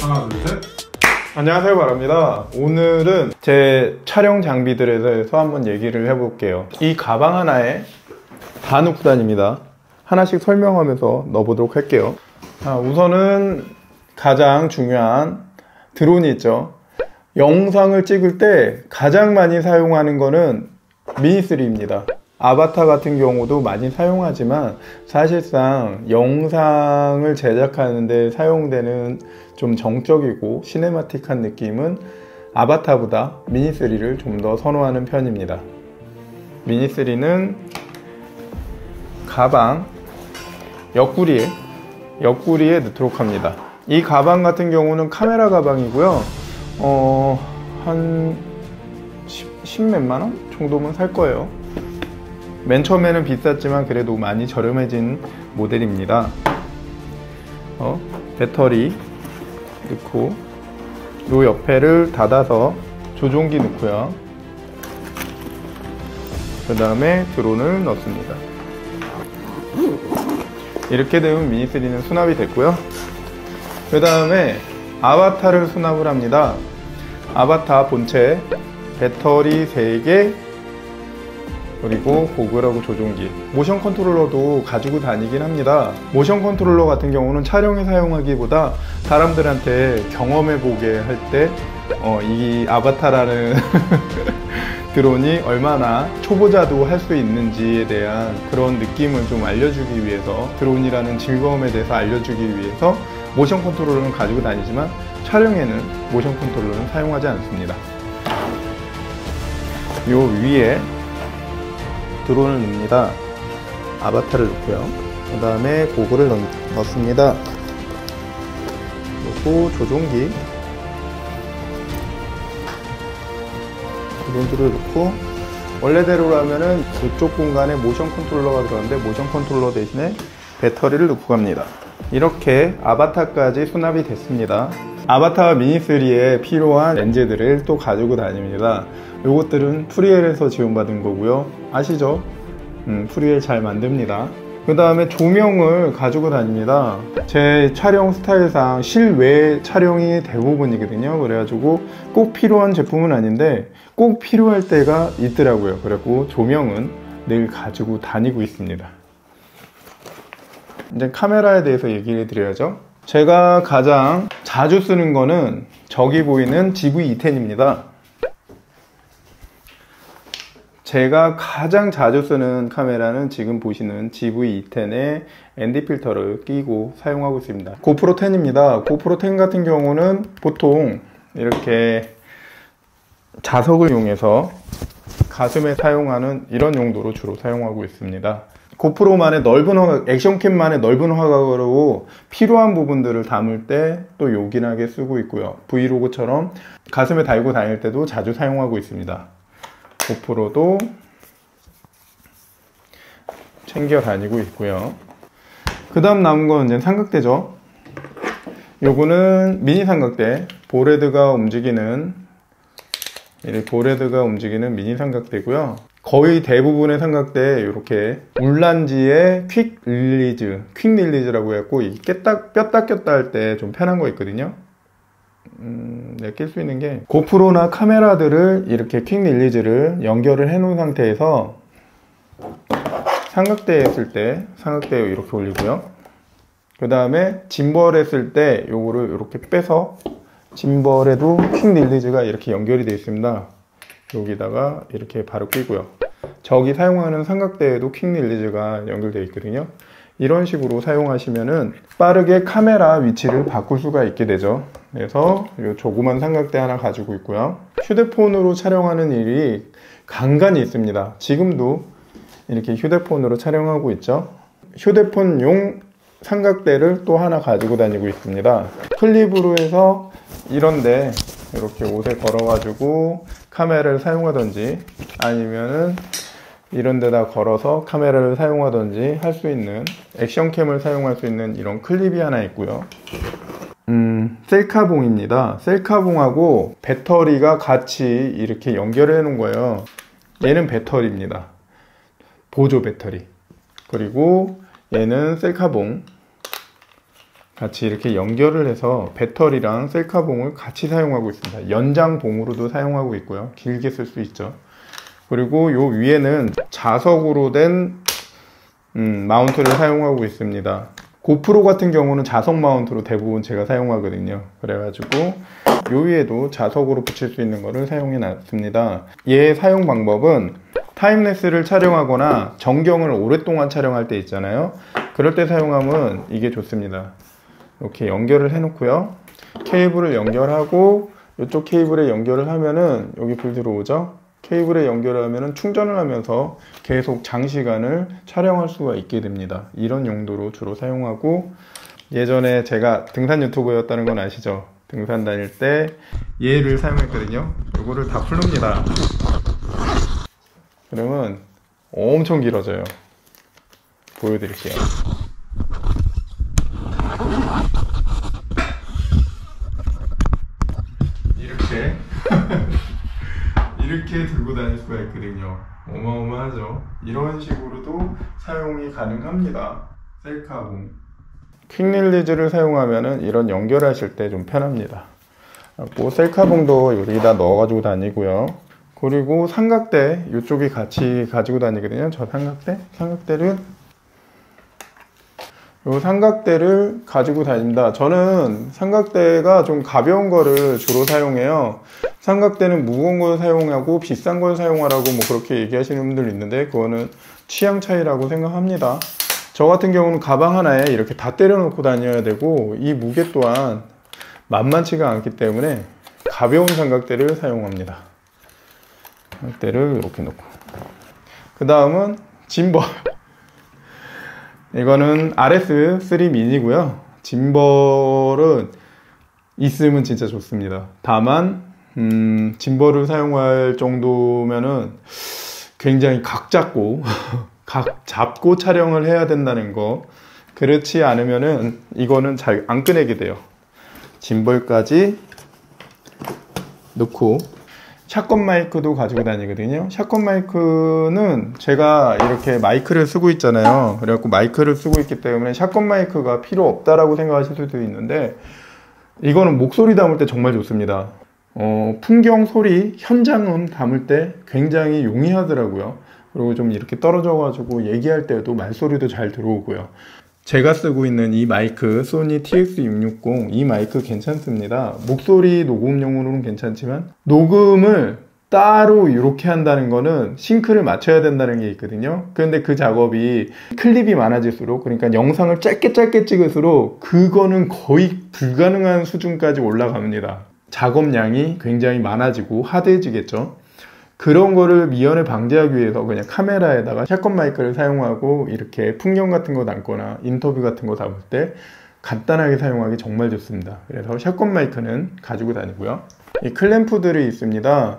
하나, 둘, 셋. 안녕하세요, 바랍니다. 오늘은 제 촬영 장비들에 대해서 한번 얘기를 해볼게요. 이 가방 하나에 다 넣고 다닙니다. 하나씩 설명하면서 넣어보도록 할게요. 우선은 가장 중요한 드론이 있죠. 영상을 찍을 때 가장 많이 사용하는 거는 미니3입니다. 아바타 같은 경우도 많이 사용하지만 사실상 영상을 제작하는데 사용되는 좀 정적이고 시네마틱한 느낌은 아바타보다 미니3를 좀 더 선호하는 편입니다. 미니3는 가방 옆구리에 넣도록 합니다. 이 가방 같은 경우는 카메라 가방이고요. 한 10몇만 원 정도면 살 거예요. 맨 처음에는 비쌌지만 그래도 많이 저렴해진 모델입니다. 배터리 넣고, 요 옆에를 닫아서 조종기 넣고요. 그 다음에 드론을 넣습니다. 이렇게 되면 미니3는 수납이 됐고요. 그 다음에 아바타를 수납을 합니다. 아바타 본체, 배터리 3개, 그리고 고글하고 조종기, 모션 컨트롤러도 가지고 다니긴 합니다. 모션 컨트롤러 같은 경우는 촬영에 사용하기보다 사람들한테 경험해보게 할 때 이 아바타라는 드론이 얼마나 초보자도 할 수 있는지에 대한 그런 느낌을 좀 알려주기 위해서, 드론이라는 즐거움에 대해서 알려주기 위해서 모션 컨트롤러는 가지고 다니지만 촬영에는 모션 컨트롤러는 사용하지 않습니다. 요 위에 드론을 넣습니다. 아바타를 넣고요. 그 다음에 고글을 넣습니다. 그리고 조종기를 넣고, 원래대로라면은 이쪽 공간에 모션 컨트롤러가 들어가는데 모션 컨트롤러 대신에 배터리를 넣고 갑니다. 이렇게 아바타까지 수납이 됐습니다. 아바타 미니3에 필요한 렌즈들을 또 가지고 다닙니다. 요것들은 프리엘에서 지원받은 거고요. 아시죠? 프리엘 잘 만듭니다. 그 다음에 조명을 가지고 다닙니다. 제 촬영 스타일상 실외 촬영이 대부분이거든요. 그래가지고 꼭 필요한 제품은 아닌데 꼭 필요할 때가 있더라고요. 그래서 조명은 늘 가지고 다니고 있습니다. 이제 카메라에 대해서 얘기를 드려야죠. 제가 가장 자주 쓰는 거는 저기 보이는 GV210입니다. 제가 가장 자주 쓰는 카메라는 지금 보시는 GV210에 ND 필터를 끼고 사용하고 있습니다. 고프로 10입니다. 고프로 10 같은 경우는 보통 이렇게 자석을 이용해서 가슴에 사용하는 이런 용도로 주로 사용하고 있습니다. 고프로만의 넓은 화각, 액션캠만의 넓은 화각으로 필요한 부분들을 담을 때 또 요긴하게 쓰고 있고요. 브이로그처럼 가슴에 달고 다닐 때도 자주 사용하고 있습니다. 고프로도 챙겨 다니고 있고요. 그 다음 남은 건 이제 삼각대죠. 요거는 미니 삼각대, 보레드가 움직이는 미니 삼각대고요. 거의 대부분의 삼각대에 이렇게 울란지의 퀵 릴리즈라고 해갖고 꼈다 꼈다 할 때 좀 편한 거 있거든요. 내가 낄 수 있는 게, 고프로나 카메라들을 이렇게 퀵 릴리즈를 연결을 해 놓은 상태에서 삼각대에 했을 때 삼각대에 이렇게 올리고요. 그 다음에 짐벌 했을 때 요거를 이렇게 빼서 짐벌에도 퀵 릴리즈가 이렇게 연결이 되어 있습니다. 여기다가 이렇게 바로 끼고요. 저기 사용하는 삼각대에도 퀵 릴리즈가 연결되어 있거든요. 이런 식으로 사용하시면은 빠르게 카메라 위치를 바꿀 수가 있게 되죠. 그래서 이 조그만 삼각대 하나 가지고 있고요. 휴대폰으로 촬영하는 일이 간간히 있습니다. 지금도 이렇게 휴대폰으로 촬영하고 있죠. 휴대폰용 삼각대를 또 하나 가지고 다니고 있습니다. 클립으로 해서 이런데 이렇게 옷에 걸어가지고 카메라를 사용하든지, 아니면은 이런 데다 걸어서 카메라를 사용하든지 할 수 있는, 액션캠을 사용할 수 있는 이런 클립이 하나 있고요. 셀카봉입니다. 셀카봉하고 배터리가 같이 이렇게 연결을 해 놓은 거예요. 얘는 배터리입니다. 보조 배터리. 그리고 얘는 셀카봉. 같이 이렇게 연결을 해서 배터리랑 셀카봉을 같이 사용하고 있습니다. 연장봉으로도 사용하고 있고요. 길게 쓸 수 있죠. 그리고 요 위에는 자석으로 된 마운트를 사용하고 있습니다. 고프로 같은 경우는 자석 마운트로 대부분 제가 사용하거든요. 그래가지고 요 위에도 자석으로 붙일 수 있는 거를 사용해 놨습니다. 얘 사용 방법은 타임랩스를 촬영하거나 전경을 오랫동안 촬영할 때 있잖아요. 그럴 때 사용하면 이게 좋습니다. 이렇게 연결을 해 놓고요, 케이블을 연결하고 이쪽 케이블에 연결을 하면은 여기 불 들어오죠. 케이블에 연결하면은 충전을 하면서 계속 장시간을 촬영할 수가 있게 됩니다. 이런 용도로 주로 사용하고, 예전에 제가 등산 유튜버였다는 건 아시죠? 등산 다닐 때 얘를 사용했거든요. 요거를 다 풀릅니다. 그러면 엄청 길어져요. 보여드릴게요. 이렇게 이렇게 들고 다닐 수가 있거든요. 어마어마하죠. 이런 식으로도 사용이 가능합니다. 셀카봉 퀵릴리즈를 사용하면은 이런 연결하실 때 좀 편합니다. 뭐 셀카봉도 여기다 넣어 가지고 다니고요. 그리고 삼각대 이쪽이 같이 가지고 다니거든요. 저 삼각대를 요 삼각대를 가지고 다닙니다. 저는 삼각대가 좀 가벼운 거를 주로 사용해요. 삼각대는 무거운 걸 사용하고 비싼 걸 사용하라고 뭐 그렇게 얘기하시는 분들 있는데, 그거는 취향 차이라고 생각합니다. 저 같은 경우는 가방 하나에 이렇게 다 때려 놓고 다녀야 되고, 이 무게 또한 만만치가 않기 때문에 가벼운 삼각대를 사용합니다. 삼각대를 이렇게 놓고, 그 다음은 짐벌. 이거는 RS3 미니고요. 짐벌은 있으면 진짜 좋습니다. 다만 짐벌을 사용할 정도면은 굉장히 각 잡고 각 잡고 촬영을 해야 된다는 거. 그렇지 않으면은 이거는 잘 안 꺼내게 돼요. 짐벌까지 넣고, 샷컷 마이크도 가지고 다니거든요. 샷컷 마이크는 제가 이렇게 마이크를 쓰고 있잖아요. 그래갖고 마이크를 쓰고 있기 때문에 샷컷 마이크가 필요 없다라고 생각하실 수도 있는데, 이거는 목소리 담을 때 정말 좋습니다. 풍경, 소리, 현장음 담을 때 굉장히 용이하더라고요. 그리고 좀 이렇게 떨어져가지고 얘기할 때도 말소리도 잘 들어오고요. 제가 쓰고 있는 이 마이크, 소니 TX660, 이 마이크 괜찮습니다. 목소리 녹음용으로는 괜찮지만, 녹음을 따로 이렇게 한다는 거는 싱크를 맞춰야 된다는 게 있거든요. 그런데 그 작업이 클립이 많아질수록, 그러니까 영상을 짧게 찍을수록 그거는 거의 불가능한 수준까지 올라갑니다. 작업량이 굉장히 많아지고 하드해지겠죠. 그런 거를 미연에 방지하기 위해서 그냥 카메라에다가 샷건 마이크를 사용하고, 이렇게 풍경 같은 거 담거나 인터뷰 같은 거 담을 때 간단하게 사용하기 정말 좋습니다. 그래서 샷건 마이크는 가지고 다니고요. 이 클램프들이 있습니다.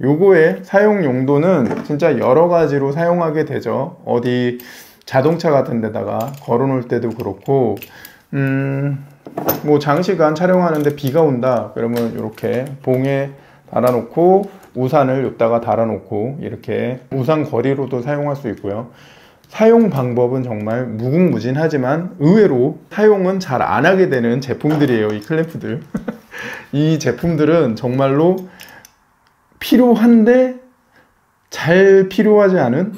요거의 사용 용도는 진짜 여러 가지로 사용하게 되죠. 어디 자동차 같은 데다가 걸어 놓을 때도 그렇고, 뭐 장시간 촬영하는데 비가 온다 그러면 이렇게 봉에 달아놓고 우산을 여기다가 달아놓고, 이렇게 우산 거리로도 사용할 수 있고요. 사용 방법은 정말 무궁무진하지만 의외로 사용은 잘 안 하게 되는 제품들이에요, 이 클램프들. 이 제품들은 정말로 필요한데 잘 필요하지 않은,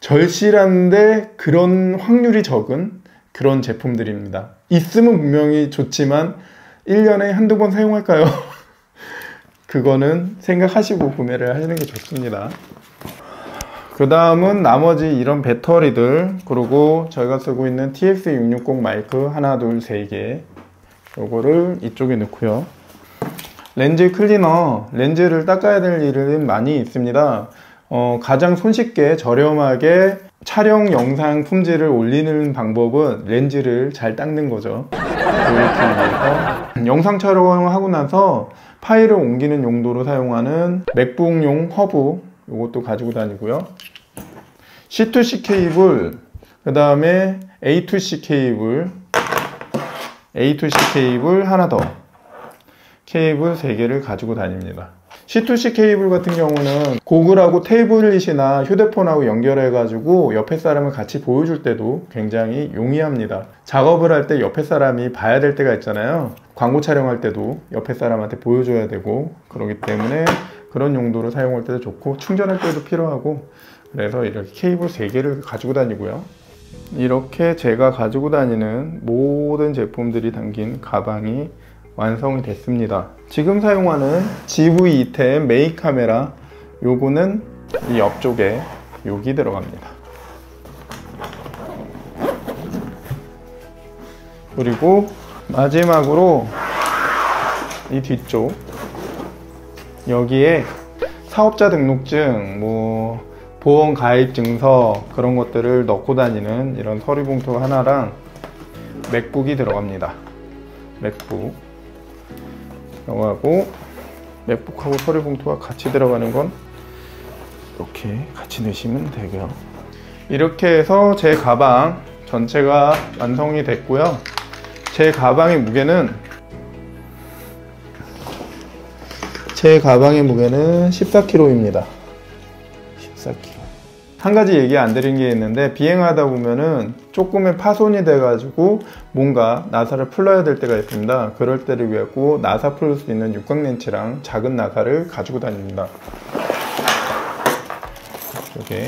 절실한데 그런 확률이 적은 그런 제품들입니다. 있으면 분명히 좋지만 1년에 한두 번 사용할까요? 그거는 생각하시고 구매를 하시는 게 좋습니다. 그 다음은 나머지 이런 배터리들, 그리고 저희가 쓰고 있는 TX660 마이크 하나, 둘, 세 개, 요거를 이쪽에 넣고요. 렌즈 클리너, 렌즈를 닦아야 될 일은 많이 있습니다. 가장 손쉽게 저렴하게 촬영 영상 품질을 올리는 방법은 렌즈를 잘 닦는 거죠. 영상 촬영하고 나서 파일을 옮기는 용도로 사용하는 맥북용 허브, 이것도 가지고 다니고요. C2C 케이블, 그 다음에 A2C 케이블 하나 더, 케이블 3개를 가지고 다닙니다. C2C 케이블 같은 경우는 고글하고 태블릿이나 휴대폰하고 연결해가지고 옆에 사람을 같이 보여줄 때도 굉장히 용이합니다. 작업을 할 때 옆에 사람이 봐야 될 때가 있잖아요. 광고 촬영할 때도 옆에 사람한테 보여줘야 되고, 그러기 때문에 그런 용도로 사용할 때도 좋고, 충전할 때도 필요하고, 그래서 이렇게 케이블 3개를 가지고 다니고요. 이렇게 제가 가지고 다니는 모든 제품들이 담긴 가방이 완성이 됐습니다. 지금 사용하는 GV10 메인 카메라, 요거는 이 옆쪽에 여기 들어갑니다. 그리고 마지막으로 이 뒤쪽, 여기에 사업자 등록증, 뭐 보험 가입 증서 그런 것들을 넣고 다니는 이런 서류 봉투 하나랑 맥북이 들어갑니다. 맥북 하고, 맥북하고 서류 봉투가 같이 들어가는 건 이렇게 같이 넣으시면 되고요. 이렇게 해서 제 가방 전체가 완성이 됐고요. 제 가방의 무게는 14kg입니다 14kg. 한 가지 얘기 안 드린 게 있는데, 비행하다 보면은 조금의 파손이 돼가지고 뭔가 나사를 풀어야 될 때가 있습니다. 그럴 때를 위해서 나사 풀 수 있는 육각렌치랑 작은 나사를 가지고 다닙니다. 이렇게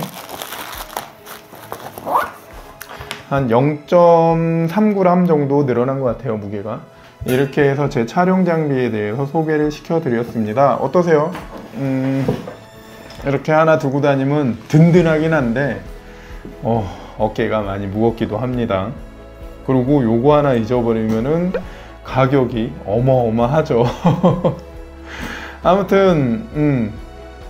한 0.3g 정도 늘어난 것 같아요, 무게가. 이렇게 해서 제 촬영 장비에 대해서 소개를 시켜드렸습니다. 어떠세요? 이렇게 하나 두고 다니면 든든하긴 한데 어깨가 많이 무겁기도 합니다. 그리고 요거 하나 잊어버리면은 가격이 어마어마하죠. 아무튼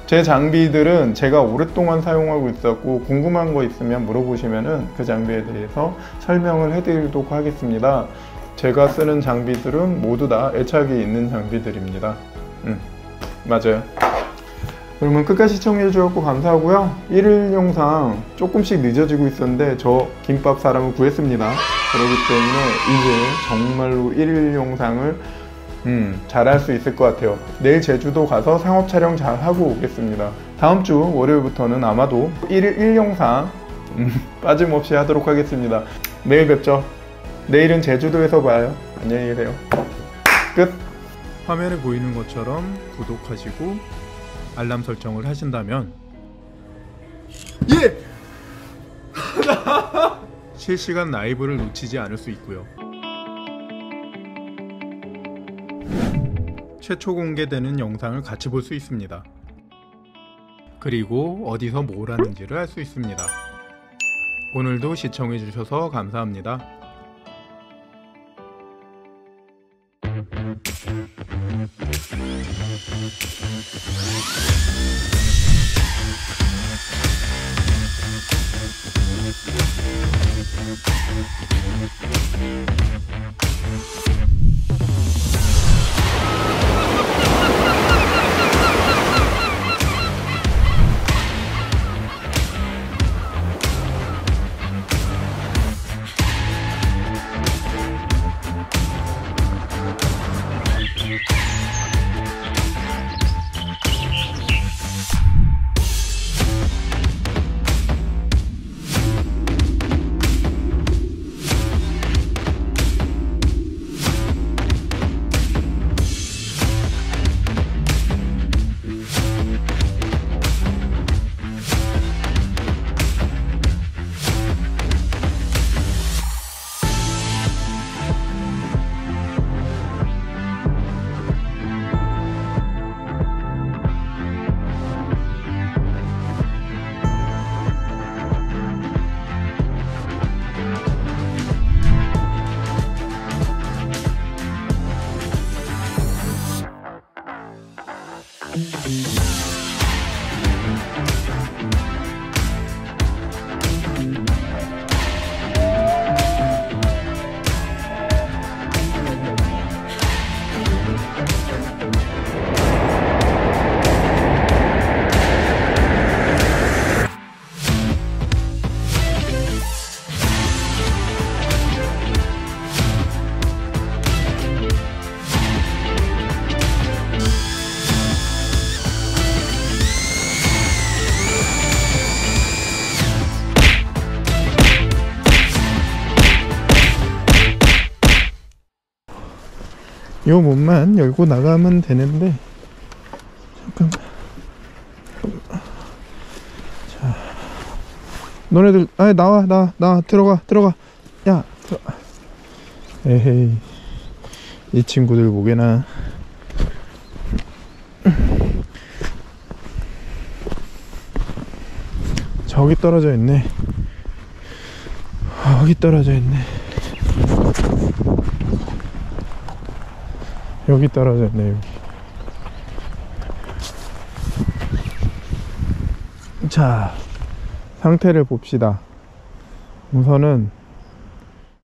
제 장비들은 제가 오랫동안 사용하고 있었고, 궁금한 거 있으면 물어보시면은 그 장비에 대해서 설명을 해드리도록 하겠습니다. 제가 쓰는 장비들은 모두 다 애착이 있는 장비들입니다. 맞아요. 그러면 끝까지 시청해주셔서 감사하고요. 1일 영상 조금씩 늦어지고 있었는데 저 김밥 사람을 구했습니다. 그렇기 때문에 이제 정말로 1일 영상을 잘할 수 있을 것 같아요. 내일 제주도 가서 상업 촬영 잘 하고 오겠습니다. 다음 주 월요일부터는 아마도 1일 영상 빠짐없이 하도록 하겠습니다. 내일 뵙죠. 내일은 제주도에서 봐요. 안녕히 계세요. 끝! 화면에 보이는 것처럼 구독하시고 알람 설정을 하신다면 예! 실시간 라이브를 놓치지 않을 수 있고요. 최초 공개되는 영상을 같이 볼 수 있습니다. 그리고 어디서 뭘 하는지를 알 수 있습니다. 오늘도 시청해주셔서 감사합니다. 요 문만 열고 나가면 되는데, 잠깐만. 자, 너네들, 아, 나와, 들어가. 야, 들어가. 에헤이, 이 친구들 보게나. 저기 떨어져 있네. 여기 떨어져 있네. 여기 떨어져 있네, 여기. 자, 상태를 봅시다. 우선은